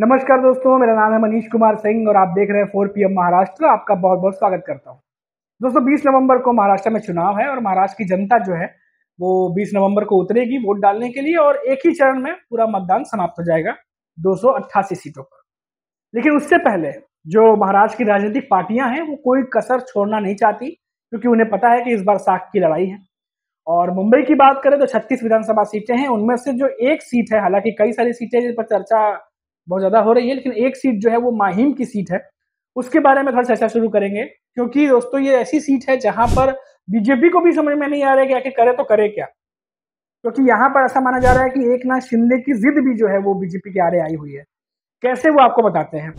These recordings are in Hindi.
नमस्कार दोस्तों, मेरा नाम है मनीष कुमार सिंह और आप देख रहे हैं 4 PM महाराष्ट्र। आपका बहुत बहुत स्वागत करता हूँ। दोस्तों, 20 नवंबर को महाराष्ट्र में चुनाव है और महाराष्ट्र की जनता जो है वो 20 नवंबर को उतरेगी वोट डालने के लिए और एक ही चरण में पूरा मतदान समाप्त हो जाएगा 288 सीटों पर। लेकिन उससे पहले जो महाराष्ट्र की राजनीतिक पार्टियां हैं वो कोई कसर छोड़ना नहीं चाहती, क्योंकि उन्हें पता है कि इस बार साख की लड़ाई है। और मुंबई की बात करें तो 36 विधानसभा सीटें हैं, उनमें से जो एक सीट है, हालांकि कई सारी सीटें जिस पर चर्चा बहुत ज्यादा हो रही है, लेकिन एक सीट जो है वो माहिम की सीट है, उसके बारे में थोड़ा चर्चा शुरू करेंगे। क्योंकि दोस्तों ये ऐसी सीट है जहां पर बीजेपी को भी समझ में नहीं आ रहा है कि आखिर करे तो करे क्या, क्योंकि यहाँ पर ऐसा माना जा रहा है कि एकनाथ शिंदे की जिद भी जो है वो बीजेपी के आड़े आई हुई है। कैसे, वो आपको बताते हैं।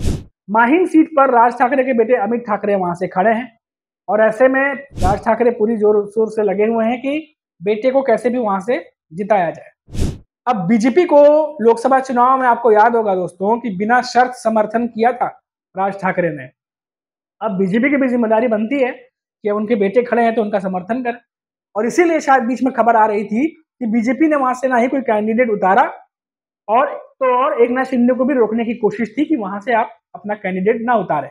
माहिम सीट पर राज ठाकरे के बेटे अमित ठाकरे वहां से खड़े हैं और ऐसे में राज ठाकरे पूरी जोर शोर से लगे हुए हैं कि बेटे को कैसे भी वहां से जिताया जाए। अब बीजेपी को लोकसभा चुनाव में आपको याद होगा दोस्तों कि बिना शर्त समर्थन किया था राज ठाकरे ने। अब बीजेपी की भी जिम्मेदारी बनती है कि उनके बेटे खड़े हैं तो उनका समर्थन करें, और इसीलिए शायद बीच में खबर आ रही थी कि बीजेपी ने वहां से ना ही कोई कैंडिडेट उतारा और एकनाथ शिंदे को भी रोकने की कोशिश थी कि वहां से आप अपना कैंडिडेट ना उतारें।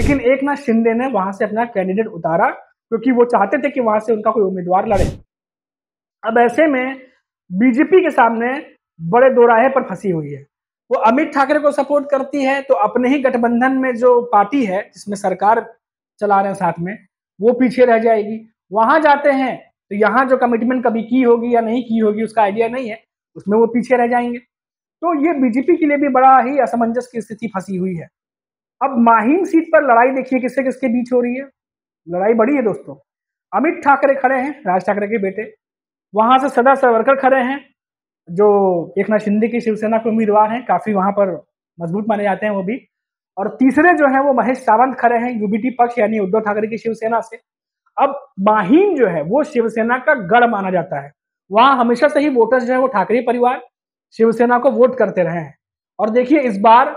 लेकिन एकनाथ शिंदे ने वहां से अपना कैंडिडेट उतारा, क्योंकि वो चाहते थे कि वहां से उनका कोई उम्मीदवार लड़े। अब ऐसे में बीजेपी के सामने बड़े दोराहे पर फंसी हुई है। वो अमित ठाकरे को सपोर्ट करती है तो अपने ही गठबंधन में जो पार्टी है जिसमें सरकार चला रहे हैं साथ में, वो पीछे रह जाएगी। वहां जाते हैं तो यहाँ जो कमिटमेंट कभी की होगी या नहीं की होगी उसका आइडिया नहीं है, उसमें वो पीछे रह जाएंगे। तो ये बीजेपी के लिए भी बड़ा ही असमंजस की स्थिति फंसी हुई है। अब माहिम सीट पर लड़ाई देखिए किससे किसके बीच हो रही है। लड़ाई बड़ी है दोस्तों। अमित ठाकरे खड़े हैं, राज ठाकरे के बेटे। वहां से सदा सरवणकर खड़े हैं जो एकनाथ शिंदे की शिवसेना के उम्मीदवार हैं, काफी वहां पर मजबूत माने जाते हैं वो भी। और तीसरे जो है वो महेश सावंत खड़े हैं यूबीटी पक्ष, यानी उद्धव ठाकरे की शिवसेना से। अब माहिम जो है वो शिवसेना का गढ़ माना जाता है। वहां हमेशा से ही वोटर्स जो है वो ठाकरे परिवार शिवसेना को वोट करते रहे हैं। और देखिए इस बार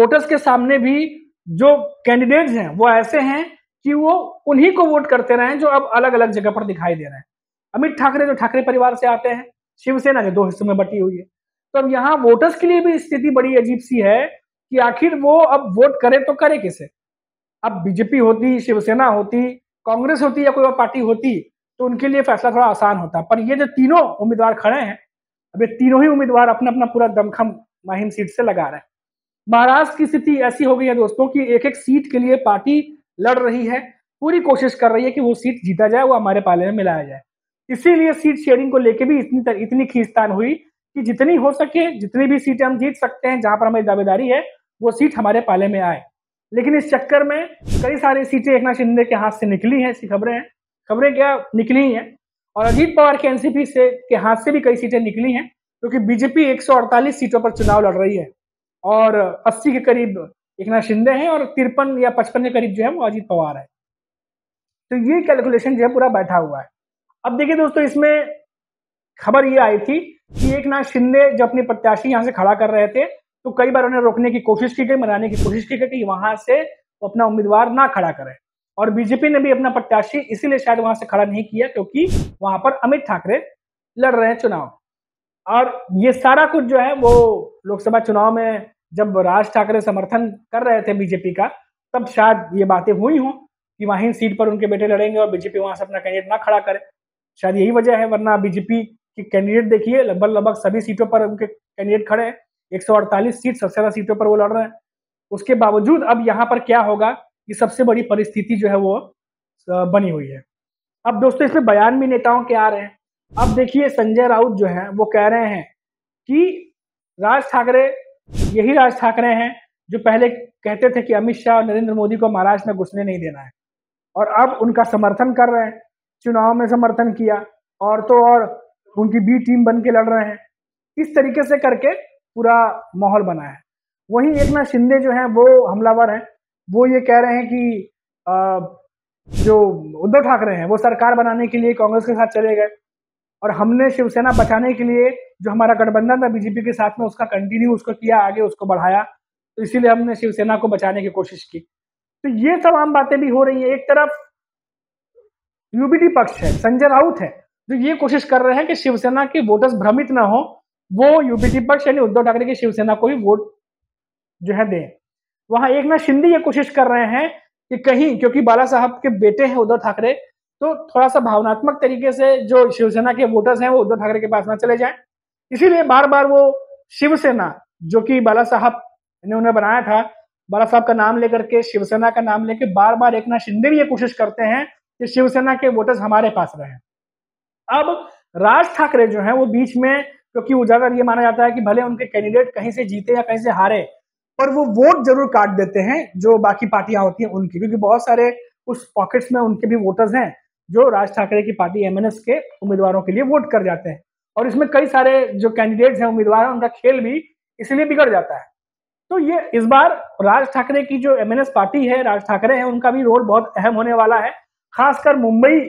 वोटर्स के सामने भी जो कैंडिडेट्स हैं वो ऐसे हैं कि वो उन्हीं को वोट करते रहे हैं जो अब अलग अलग जगह पर दिखाई दे रहे हैं। अमित ठाकरे जो ठाकरे परिवार से आते हैं, शिवसेना जो दो हिस्सों में बटी हुई है। तो अब यहाँ वोटर्स के लिए भी स्थिति बड़ी अजीब सी है कि आखिर वो अब वोट करे तो करे किसे। अब बीजेपी होती, शिवसेना होती, कांग्रेस होती या कोई और पार्टी होती तो उनके लिए फैसला थोड़ा आसान होता, पर ये जो तीनों उम्मीदवार खड़े हैं, अब ये तीनों ही उम्मीदवार अपना अपना पूरा दमखम माहिम सीट से लगा रहे हैं। महाराष्ट्र की स्थिति ऐसी हो गई है दोस्तों कि एक एक सीट के लिए पार्टी लड़ रही है, पूरी कोशिश कर रही है कि वो सीट जीता जाए, वो हमारे पाले में मिलाया जाए। इसीलिए सीट शेयरिंग को लेके भी इतनी खींचतान हुई कि जितनी हो सके, जितनी भी सीटें हम जीत सकते हैं जहां पर हमारी दावेदारी है, वो सीट हमारे पाले में आए। लेकिन इस चक्कर में कई सारी सीटें एकनाथ शिंदे के हाथ से निकली हैं, ऐसी खबरें क्या निकली हैं। और अजीत पवार के एनसीपी से के हाथ से भी कई सीटें निकली हैं, क्योंकि बीजेपी 148 सीटों पर चुनाव लड़ रही है और 80 के करीब एकनाथ शिंदे हैं और 53 या 55 के करीब जो है वो अजित पवार है। तो ये कैलकुलेशन जो है पूरा बैठा हुआ है। अब देखिए दोस्तों, इसमें खबर ये आई थी कि एकनाथ शिंदे जब अपने प्रत्याशी यहाँ से खड़ा कर रहे थे तो कई बार उन्हें रोकने की कोशिश की गई, मनाने की कोशिश की गई कि वहां से वो अपना उम्मीदवार ना खड़ा करें। और बीजेपी ने भी अपना प्रत्याशी इसीलिए शायद वहां से खड़ा नहीं किया क्योंकि वहां पर अमित ठाकरे लड़ रहे हैं चुनाव। और ये सारा कुछ जो है वो लोकसभा चुनाव में जब राज ठाकरे समर्थन कर रहे थे बीजेपी का, तब शायद ये बातें हुई हों कि माहिम सीट पर उनके बेटे लड़ेंगे और बीजेपी वहां से अपना कैंडिडेट ना खड़ा करे। शायद यही वजह है, वरना बीजेपी के कैंडिडेट देखिए लगभग सभी सीटों पर उनके कैंडिडेट खड़े हैं। 148 सीट, सबसे ज्यादा सीटों पर वो लड़ रहे हैं। उसके बावजूद अब यहाँ पर क्या होगा, ये सबसे बड़ी परिस्थिति जो है वो बनी हुई है। अब दोस्तों इसमें बयान भी नेताओं के आ रहे हैं। अब देखिए संजय राउत जो है वो कह रहे हैं कि राज ठाकरे यही राज ठाकरे हैं जो पहले कहते थे कि अमित शाह और नरेंद्र मोदी को महाराष्ट्र में घुसने नहीं देना है, और अब उनका समर्थन कर रहे हैं। चुनाव में समर्थन किया और तो और उनकी बी टीम बन के लड़ रहे हैं। इस तरीके से करके पूरा माहौल बना है। वहीं एकनाथ शिंदे जो हैं वो हमलावर हैं। वो ये कह रहे हैं कि जो उद्धव ठाकरे हैं वो सरकार बनाने के लिए कांग्रेस के साथ चले गए और हमने शिवसेना बचाने के लिए जो हमारा गठबंधन था बीजेपी के साथ में उसका कंटिन्यू उसको किया, आगे उसको बढ़ाया, तो इसीलिए हमने शिवसेना को बचाने की कोशिश की। तो ये तमाम बातें भी हो रही है। एक तरफ यूबीटी पक्ष है, संजय राउत है, जो ये कोशिश कर रहे हैं कि शिवसेना के वोटर्स भ्रमित ना हो, वो यूबीटी पक्ष यानी उद्धव ठाकरे की शिवसेना को ही वोट जो है दें। वहां एकनाथ शिंदे ये कोशिश कर रहे हैं कि कहीं, क्योंकि बाला साहब के बेटे हैं उद्धव ठाकरे, तो थोड़ा सा भावनात्मक तरीके से जो शिवसेना के वोटर्स हैं वो उद्धव ठाकरे के पास ना चले जाएं, इसीलिए बार बार वो शिवसेना जो कि बाला साहब ने उन्हें बनाया था, बाला साहब का नाम लेकर के, शिवसेना का नाम लेकर बार बार एकनाथ शिंदे भी ये कोशिश करते हैं कि शिवसेना के वोटर्स हमारे पास रहे। अब राज ठाकरे जो है वो बीच में, क्योंकि वो ज्यादा ये माना जाता है कि भले उनके कैंडिडेट कहीं से जीते या कहीं से हारे पर वो वोट जरूर काट देते हैं जो बाकी पार्टियां होती हैं उनकी, क्योंकि बहुत सारे उस पॉकेट्स में उनके भी वोटर्स हैं जो राज ठाकरे की पार्टी MNS के उम्मीदवारों के लिए वोट कर जाते हैं, और इसमें कई सारे जो कैंडिडेट्स हैं उम्मीदवार उनका खेल भी इसलिए बिगड़ जाता है। तो ये इस बार राज ठाकरे की जो MNS पार्टी है, राज ठाकरे हैं, उनका भी रोल बहुत अहम होने वाला है, खासकर मुंबई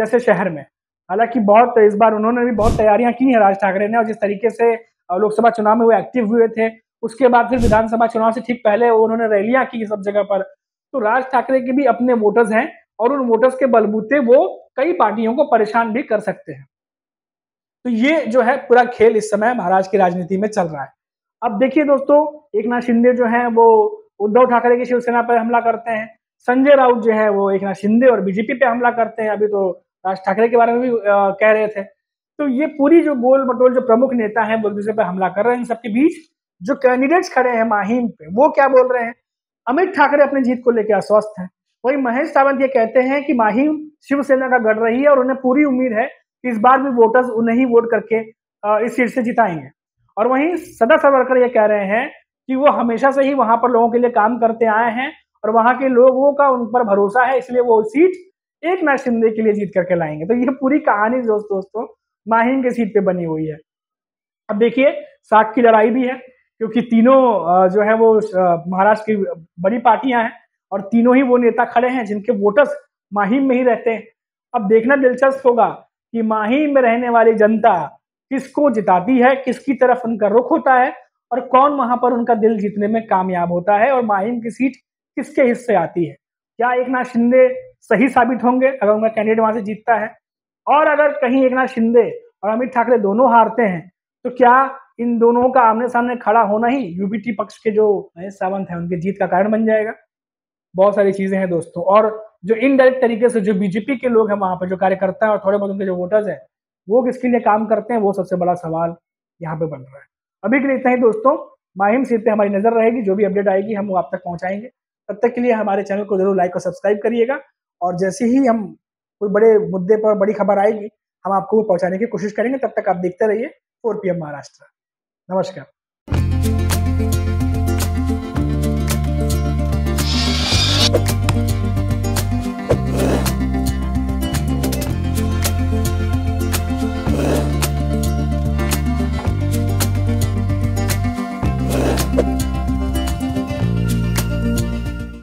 जैसे शहर में। हालांकि बहुत इस बार उन्होंने भी बहुत तैयारियां की हैं राज ठाकरे ने, और जिस तरीके से लोकसभा चुनाव में वो एक्टिव हुए थे, उसके बाद फिर विधानसभा चुनाव से ठीक पहले उन्होंने रैलियां की सब जगह पर। तो राज ठाकरे के भी अपने वोटर्स हैं और उन वोटर्स के बलबूते वो कई पार्टियों को परेशान भी कर सकते हैं। तो ये जो है पूरा खेल इस समय महाराष्ट्र की राजनीति में चल रहा है। अब देखिए दोस्तों, एकनाथ शिंदे जो है वो उद्धव ठाकरे की शिवसेना पर हमला करते हैं, संजय राउत जो है वो एकनाथ शिंदे और बीजेपी पे हमला करते हैं, अभी तो राज ठाकरे के बारे में भी कह रहे थे। तो ये पूरी जो गोल मटोल जो प्रमुख नेता है वो एक दूसरे पर हमला कर रहे हैं। इन सबके बीच जो कैंडिडेट्स खड़े हैं माहिम पे, वो क्या बोल रहे हैं? अमित ठाकरे अपनी जीत को लेकर अस्वस्थ हैं, वही महेश सावंत ये कहते हैं कि माहिम शिवसेना का गढ़ रही है और उन्हें पूरी उम्मीद है कि इस बार भी वोटर्स उन्हें ही वोट करके इस सीट से जिताएंगे। और वहीं सदा सरवणकर ये कह रहे हैं कि वो हमेशा से ही वहां पर लोगों के लिए काम करते आए हैं और वहां के लोगों का उन पर भरोसा है, इसलिए वो सीट एकनाथ शिंदे के लिए जीत करके लाएंगे। तो ये पूरी कहानी दोस्तों माहिम के सीट पे बनी हुई है। अब देखिए साख की लड़ाई भी है, क्योंकि तीनों जो है वो महाराष्ट्र की बड़ी पार्टियां हैं और तीनों ही वो नेता खड़े हैं जिनके वोटर्स माहिम में ही रहते हैं। अब देखना दिलचस्प होगा कि माहिम में रहने वाली जनता किसको जिताती है, किसकी तरफ उनका रुख होता है और कौन वहां पर उनका दिल जीतने में कामयाब होता है और माहिम की सीट किसके हिस्से आती है। क्या एकनाथ शिंदे सही साबित होंगे अगर उनका कैंडिडेट वहां से जीतता है? और अगर कहीं एकनाथ शिंदे और अमित ठाकरे दोनों हारते हैं तो क्या इन दोनों का आमने सामने खड़ा होना ही यूपीटी पक्ष के जो महेश सावंत है उनके जीत का कारण बन जाएगा? बहुत सारी चीजें हैं दोस्तों। और जो इनडायरेक्ट तरीके से जो बीजेपी के लोग हैं वहां पर, जो कार्यकर्ता है और थोड़े बहुत उनके जो वोटर्स हैं, वो किसके लिए काम करते हैं, वो सबसे बड़ा सवाल यहाँ पे बन रहा है। अभी के लिए इतना ही दोस्तों। माहिम सीट पे हमारी नजर रहेगी, जो भी अपडेट आएगी हम वो आप तक पहुंचाएंगे। तब तक के लिए हमारे चैनल को जरूर लाइक और सब्सक्राइब करिएगा, और जैसे ही हम कोई बड़े मुद्दे पर बड़ी खबर आएगी हम आपको वो पहुंचाने की कोशिश करेंगे। तब तक आप देखते रहिए 4 PM महाराष्ट्र। नमस्कार।